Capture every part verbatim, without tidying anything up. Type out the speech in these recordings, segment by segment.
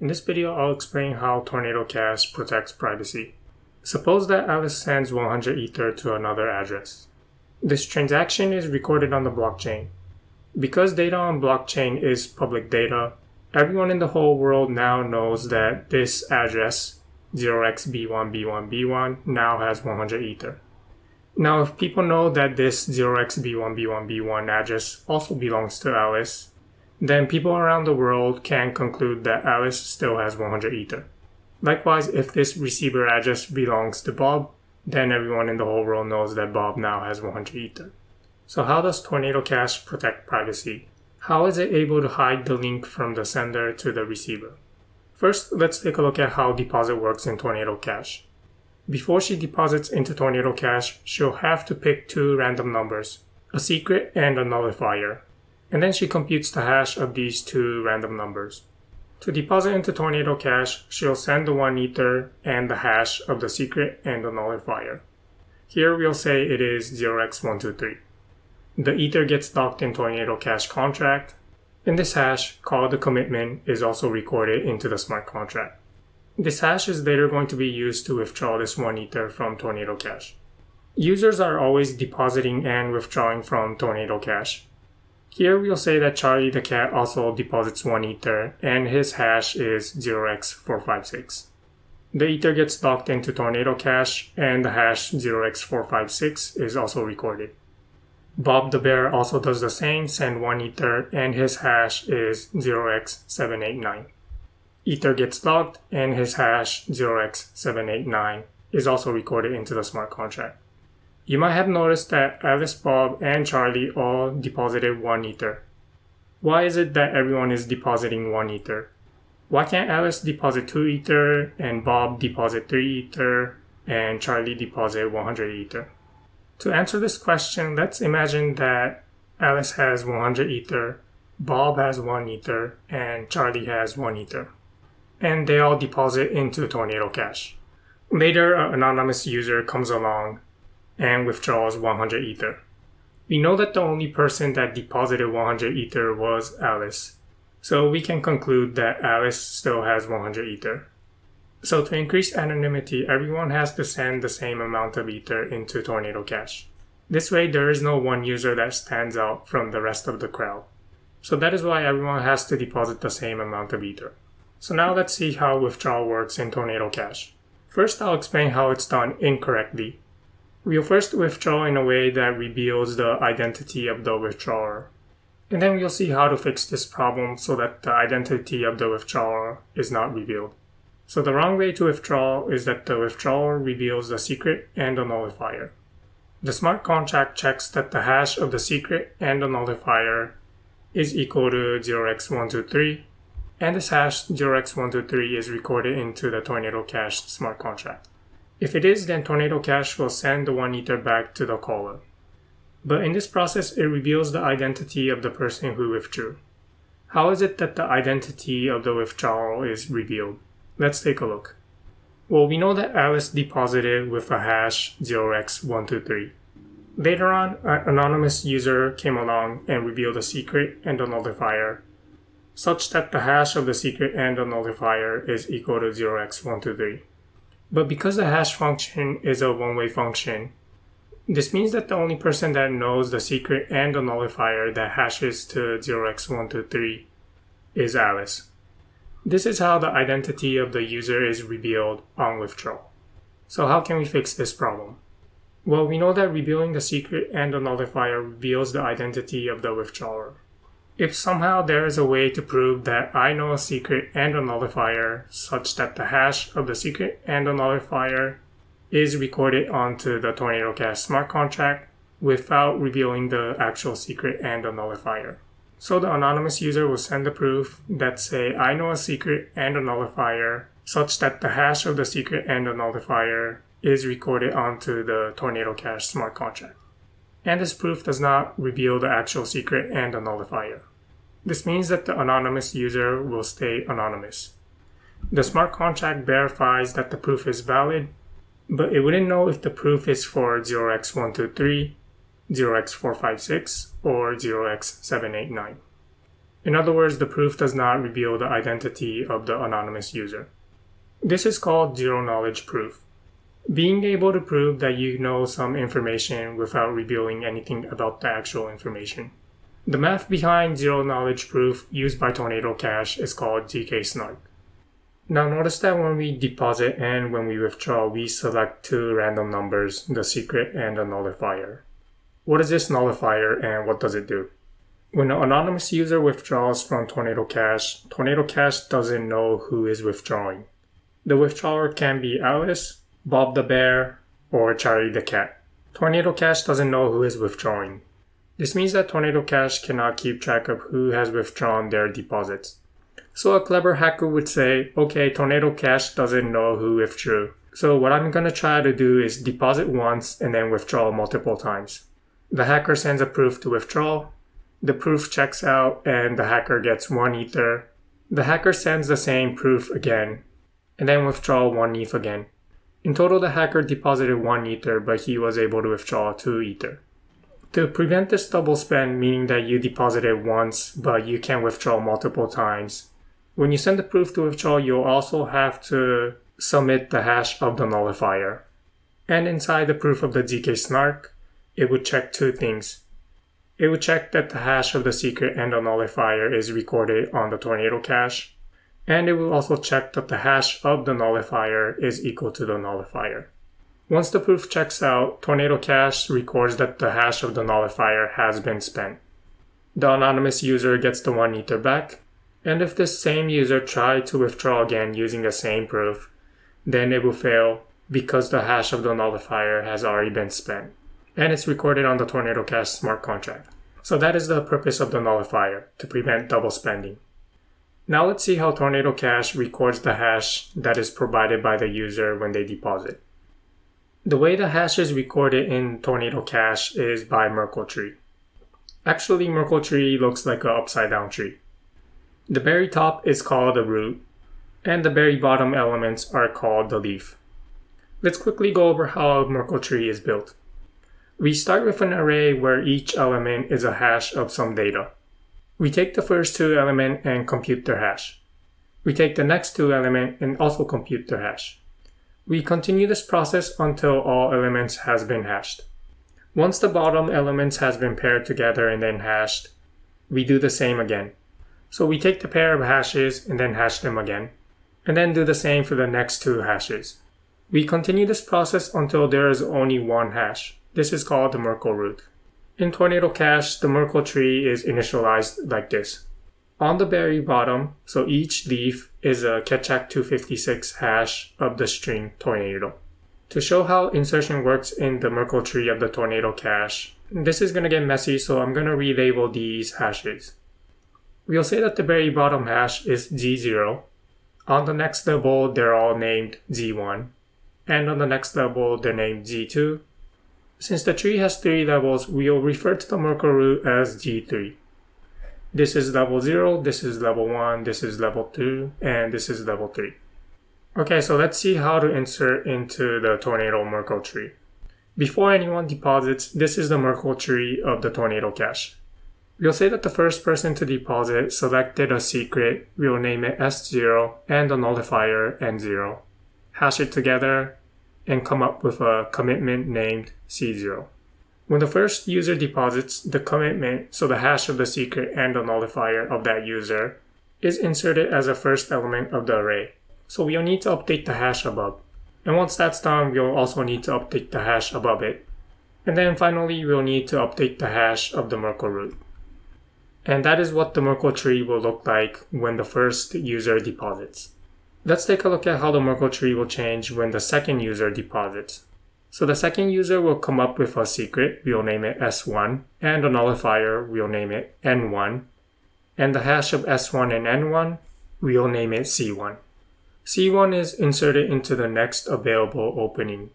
In this video, I'll explain how Tornado Cash protects privacy. Suppose that Alice sends one hundred Ether to another address. This transaction is recorded on the blockchain. Because data on blockchain is public data, everyone in the whole world now knows that this address, zero x b one b one b one, now has one hundred Ether. Now, if people know that this zero x b one b one b one address also belongs to Alice, then people around the world can conclude that Alice still has one hundred Ether. Likewise, if this receiver address belongs to Bob, then everyone in the whole world knows that Bob now has one hundred Ether. So how does Tornado Cash protect privacy? How is it able to hide the link from the sender to the receiver? First, let's take a look at how deposit works in Tornado Cash. Before she deposits into Tornado Cash, she'll have to pick two random numbers, a secret and a nullifier, and then she computes the hash of these two random numbers. To deposit into Tornado Cash, she'll send the one ether and the hash of the secret and the nullifier. Here we'll say it is zero x one two three. The ether gets locked in Tornado Cash contract, and this hash, called the commitment, is also recorded into the smart contract. This hash is later going to be used to withdraw this one ether from Tornado Cash. Users are always depositing and withdrawing from Tornado Cash. Here we'll say that Charlie the cat also deposits one ether and his hash is zero x four five six. The ether gets locked into Tornado Cash and the hash zero x four five six is also recorded. Bob the bear also does the same, send one ether and his hash is zero x seven eight nine. Ether gets locked and his hash zero x seven eight nine is also recorded into the smart contract. You might have noticed that Alice, Bob, and Charlie all deposited one ether. Why is it that everyone is depositing one ether? Why can't Alice deposit two ether and Bob deposit three ether and Charlie deposit one hundred ether? To answer this question, let's imagine that Alice has one hundred ether, Bob has one ether, and Charlie has one ether. And they all deposit into Tornado Cash. Later, an anonymous user comes along and withdraws one hundred ether. We know that the only person that deposited one hundred ether was Alice, so we can conclude that Alice still has one hundred ether. So to increase anonymity, everyone has to send the same amount of ether into Tornado Cash. This way, there is no one user that stands out from the rest of the crowd. So that is why everyone has to deposit the same amount of ether. So now let's see how withdrawal works in Tornado Cash. First, I'll explain how it's done incorrectly. We'll first withdraw in a way that reveals the identity of the withdrawer. And then we'll see how to fix this problem so that the identity of the withdrawer is not revealed. So the wrong way to withdraw is that the withdrawer reveals the secret and the nullifier. The smart contract checks that the hash of the secret and the nullifier is equal to zero x one two three, and this hash zero x one two three is recorded into the Tornado Cash smart contract. If it is, then Tornado Cash will send the one ether back to the caller. But in this process, it reveals the identity of the person who withdrew. How is it that the identity of the withdrawal is revealed? Let's take a look. Well, we know that Alice deposited with a hash zero x one two three. Later on, an anonymous user came along and revealed a secret and a nullifier, such that the hash of the secret and the nullifier is equal to zero x one two three. But because the hash function is a one-way function, this means that the only person that knows the secret and the nullifier that hashes to zero x one two three is Alice. This is how the identity of the user is revealed on withdrawal. So how can we fix this problem? Well, we know that revealing the secret and the nullifier reveals the identity of the withdrawer. If somehow there is a way to prove that I know a secret and a nullifier such that the hash of the secret and the nullifier is recorded onto the Tornado Cash smart contract without revealing the actual secret and the nullifier. So the anonymous user will send the proof that say I know a secret and a nullifier such that the hash of the secret and the nullifier is recorded onto the Tornado Cash smart contract. And this proof does not reveal the actual secret and the nullifier. This means that the anonymous user will stay anonymous. The smart contract verifies that the proof is valid, but it wouldn't know if the proof is for zero x one two three, zero x four five six, or zero x seven eight nine. In other words, the proof does not reveal the identity of the anonymous user. This is called zero-knowledge proof. Being able to prove that you know some information without revealing anything about the actual information. The math behind zero-knowledge proof used by Tornado Cash is called zk-SNARK. Now notice that when we deposit and when we withdraw, we select two random numbers, the secret and the nullifier. What is this nullifier and what does it do? When an anonymous user withdraws from Tornado Cash, Tornado Cash doesn't know who is withdrawing. The withdrawer can be Alice, Bob the bear, or Charlie the cat. Tornado Cash doesn't know who is withdrawing. This means that Tornado Cash cannot keep track of who has withdrawn their deposits. So a clever hacker would say, okay, Tornado Cash doesn't know who withdrew. So what I'm gonna try to do is deposit once and then withdraw multiple times. The hacker sends a proof to withdraw. The proof checks out and the hacker gets one ether. The hacker sends the same proof again and then withdraw one E T H again. In total, the hacker deposited one ether, but he was able to withdraw two ether. To prevent this double spend, meaning that you deposited once but you can withdraw multiple times, when you send the proof to withdraw, you'll also have to submit the hash of the nullifier. And inside the proof of the zk-SNARK, it would check two things. It would check that the hash of the secret and the nullifier is recorded on the Tornado Cache, and it will also check that the hash of the nullifier is equal to the nullifier. Once the proof checks out, Tornado Cache records that the hash of the nullifier has been spent. The anonymous user gets the one ether back, and if this same user tried to withdraw again using the same proof, then it will fail because the hash of the nullifier has already been spent, and it's recorded on the Tornado Cache smart contract. So that is the purpose of the nullifier, to prevent double spending. Now let's see how Tornado Cache records the hash that is provided by the user when they deposit. The way the hash is recorded in Tornado Cache is by Merkle Tree. Actually, Merkle Tree looks like an upside down tree. The very top is called the root, and the very bottom elements are called the leaf. Let's quickly go over how a Merkle Tree is built. We start with an array where each element is a hash of some data. We take the first two elements and compute their hash. We take the next two elements and also compute their hash. We continue this process until all elements has been hashed. Once the bottom elements has been paired together and then hashed, we do the same again. So we take the pair of hashes and then hash them again, and then do the same for the next two hashes. We continue this process until there is only one hash. This is called the Merkle root. In Tornado Cache, the Merkle tree is initialized like this. On the very bottom, so each leaf is a Keccak two fifty-six hash of the string tornado. To show how insertion works in the Merkle tree of the Tornado Cache, this is going to get messy, so I'm going to relabel these hashes. We'll say that the very bottom hash is z zero, on the next level they're all named z one, and on the next level they're named z two. Since the tree has three levels, we'll refer to the Merkle root as z three. This is level zero, this is level one, this is level two, and this is level three. Okay, so let's see how to insert into the Tornado Merkle tree. Before anyone deposits, this is the Merkle tree of the Tornado Cache. We'll say that the first person to deposit selected a secret, we'll name it S zero, and the nullifier N zero. Hash it together, and come up with a commitment named C zero. When the first user deposits, the commitment, so the hash of the secret and the nullifier of that user, is inserted as a first element of the array. So we'll need to update the hash above. And once that's done, we'll also need to update the hash above it. And then finally, we'll need to update the hash of the Merkle root. And that is what the Merkle tree will look like when the first user deposits. Let's take a look at how the Merkle tree will change when the second user deposits. So the second user will come up with a secret, we'll name it S one, and a nullifier, we'll name it N one, and the hash of S one and N one, we'll name it C one. C one is inserted into the next available opening,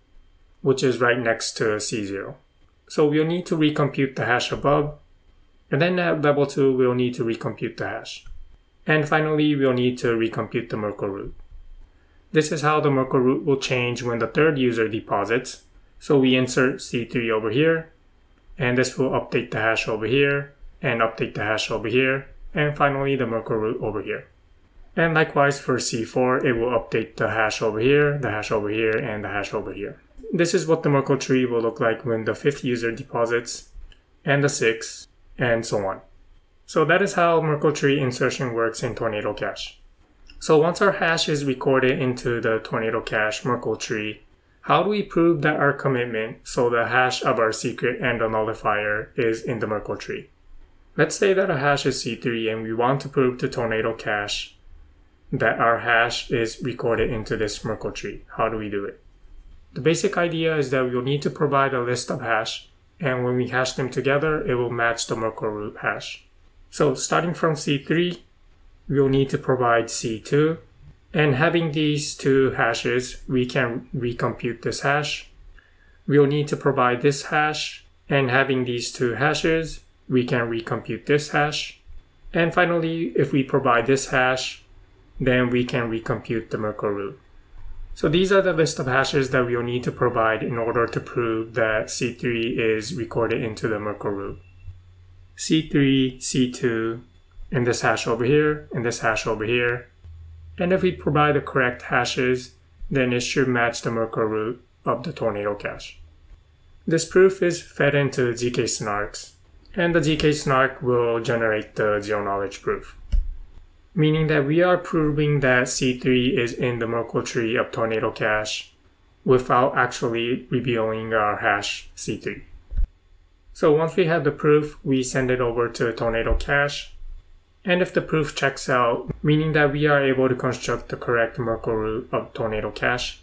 which is right next to C zero. So we'll need to recompute the hash above, and then at level two, we'll need to recompute the hash. And finally, we'll need to recompute the Merkle root. This is how the Merkle root will change when the third user deposits. So we insert C three over here, and this will update the hash over here, and update the hash over here, and finally the Merkle root over here. And likewise for C four, it will update the hash over here, the hash over here, and the hash over here. This is what the Merkle tree will look like when the fifth user deposits, and the sixth, and so on. So that is how Merkle tree insertion works in Tornado Cash. So once our hash is recorded into the Tornado Cash Merkle tree, how do we prove that our commitment, so the hash of our secret and the nullifier, is in the Merkle tree? Let's say that our hash is C three and we want to prove to Tornado Cash that our hash is recorded into this Merkle tree. How do we do it? The basic idea is that we'll need to provide a list of hash, and when we hash them together, it will match the Merkle root hash. So starting from C three, we'll need to provide C two, and having these two hashes, we can recompute this hash. We'll need to provide this hash, and having these two hashes, we can recompute this hash. And finally, if we provide this hash, then we can recompute the Merkle root. So these are the list of hashes that we'll need to provide in order to prove that C three is recorded into the Merkle root. C three, C two, and this hash over here, and this hash over here. And if we provide the correct hashes, then it should match the Merkle root of the Tornado Cache. This proof is fed into zk-SNARKs, and the zk-SNARK will generate the zero knowledge proof, meaning that we are proving that C three is in the Merkle tree of Tornado Cache without actually revealing our hash C three. So once we have the proof, we send it over to Tornado Cache, and if the proof checks out, meaning that we are able to construct the correct Merkle root of Tornado Cache,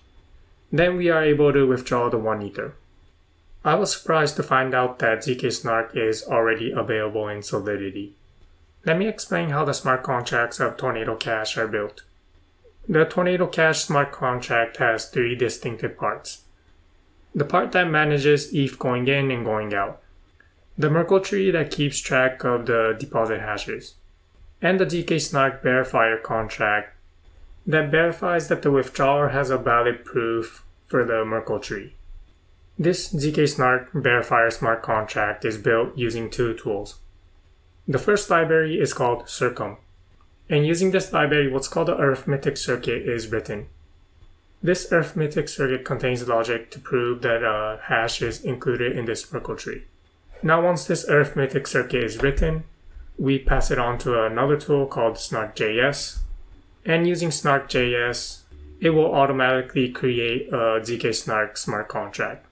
then we are able to withdraw the one ether. I was surprised to find out that zk-SNARK is already available in Solidity. Let me explain how the smart contracts of Tornado Cash are built. The Tornado Cash smart contract has three distinctive parts. The part that manages E T H going in and going out, the Merkle tree that keeps track of the deposit hashes, and the zk-SNARK verifier contract that verifies that the withdrawer has a valid proof for the Merkle tree. This zk-SNARK verifier smart contract is built using two tools. The first library is called Circom, and using this library, what's called the arithmetic circuit is written. This arithmetic circuit contains logic to prove that a hash is included in this Merkle tree. Now once this arithmetic circuit is written, we pass it on to another tool called Snark.js, and using Snark.js, it will automatically create a zk-SNARK smart contract.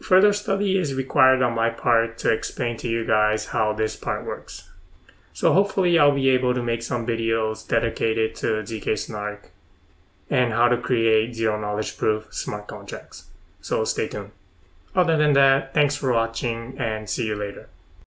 Further study is required on my part to explain to you guys how this part works. So hopefully I'll be able to make some videos dedicated to zk-SNARK and how to create zero knowledge proof smart contracts. So stay tuned. Other than that, thanks for watching and see you later.